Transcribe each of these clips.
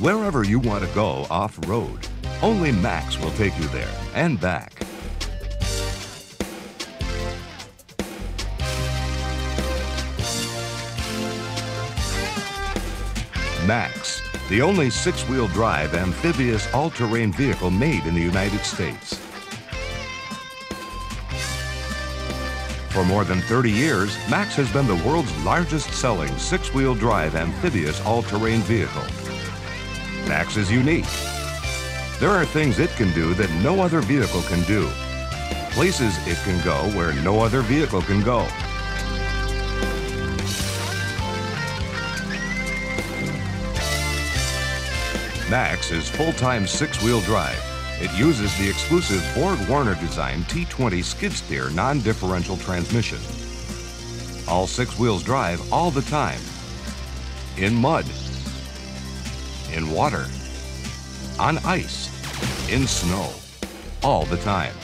Wherever you want to go off-road, only Max will take you there and back. Max, the only six-wheel drive amphibious all-terrain vehicle made in the United States. For more than 30 years, Max has been the world's largest selling six-wheel drive amphibious all-terrain vehicle. Max is unique. There are things it can do that no other vehicle can do. Places it can go where no other vehicle can go. Max is full-time six-wheel drive. It uses the exclusive Borg-Warner design T20 skid steer non-differential transmission. All six wheels drive all the time. In mud, in water, on ice, in snow, all the time.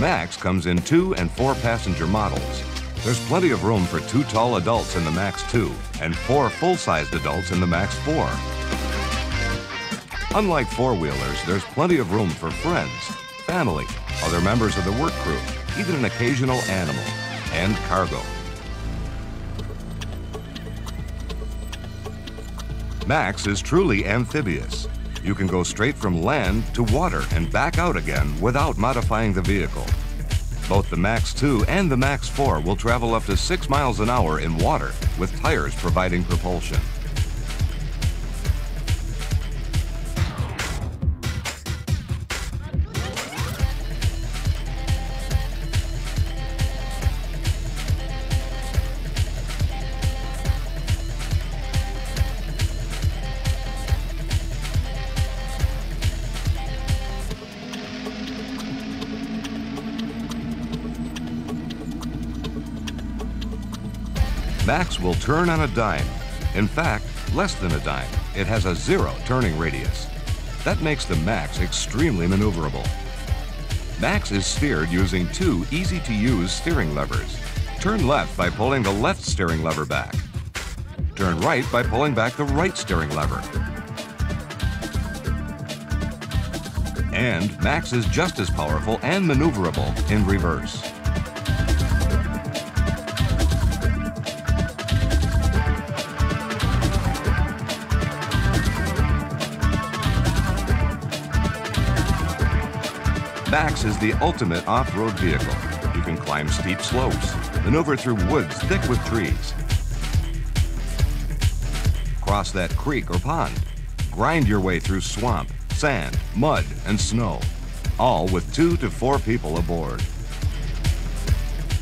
Max comes in 2- and 4- passenger models. There's plenty of room for 2 tall adults in the Max 2 and 4 full-sized adults in the Max 4. Unlike four-wheelers, there's plenty of room for friends, family, other members of the work crew, even an occasional animal, and cargo. Max is truly amphibious. You can go straight from land to water and back out again without modifying the vehicle. Both the Max 2 and the Max 4 will travel up to 6 miles an hour in water with tires providing propulsion. Max will turn on a dime. In fact, less than a dime. It has a 0 turning radius. That makes the Max extremely maneuverable. Max is steered using 2 easy-to-use steering levers. Turn left by pulling the left steering lever back. Turn right by pulling back the right steering lever. And Max is just as powerful and maneuverable in reverse. Max is the ultimate off-road vehicle. You can climb steep slopes, maneuver through woods thick with trees, cross that creek or pond, grind your way through swamp, sand, mud, and snow, all with 2 to 4 people aboard.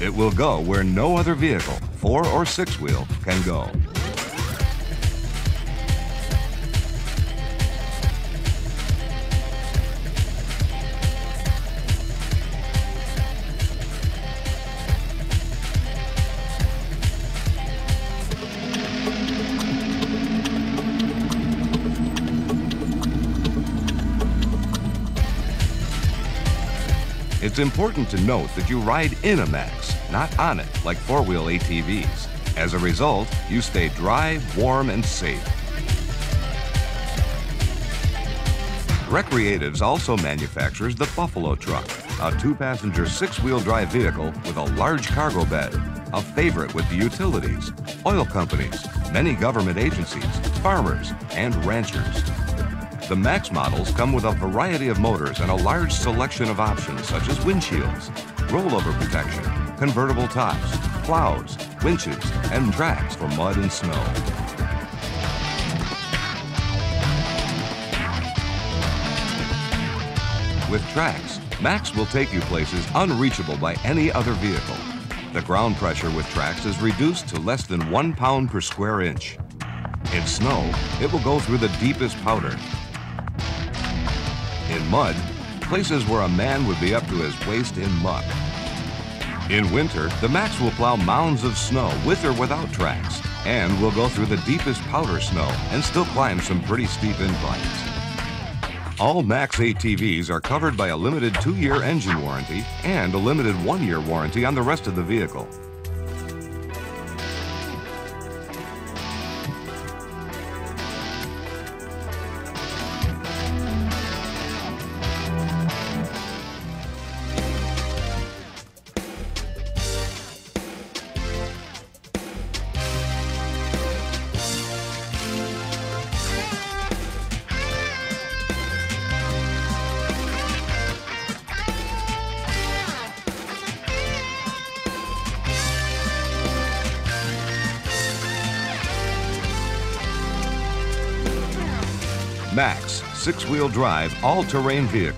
It will go where no other vehicle, 4- or 6-wheel, can go. It's important to note that you ride in a Max, not on it like four-wheel ATVs. As a result, you stay dry, warm, and safe. Recreatives also manufactures the Buffalo Truck, a 2-passenger 6-wheel drive vehicle with a large cargo bed, a favorite with the utilities, oil companies, many government agencies, farmers, and ranchers. The Max models come with a variety of motors and a large selection of options such as windshields, rollover protection, convertible tops, plows, winches, and tracks for mud and snow. With tracks, Max will take you places unreachable by any other vehicle. The ground pressure with tracks is reduced to less than 1 pound per square inch. In snow, it will go through the deepest powder. In mud, places where a man would be up to his waist in muck. In winter, the Max will plow mounds of snow with or without tracks and will go through the deepest powder snow and still climb some pretty steep inclines. All Max ATVs are covered by a limited 2-year engine warranty and a limited 1-year warranty on the rest of the vehicle. Max 6-wheel drive all-terrain vehicle.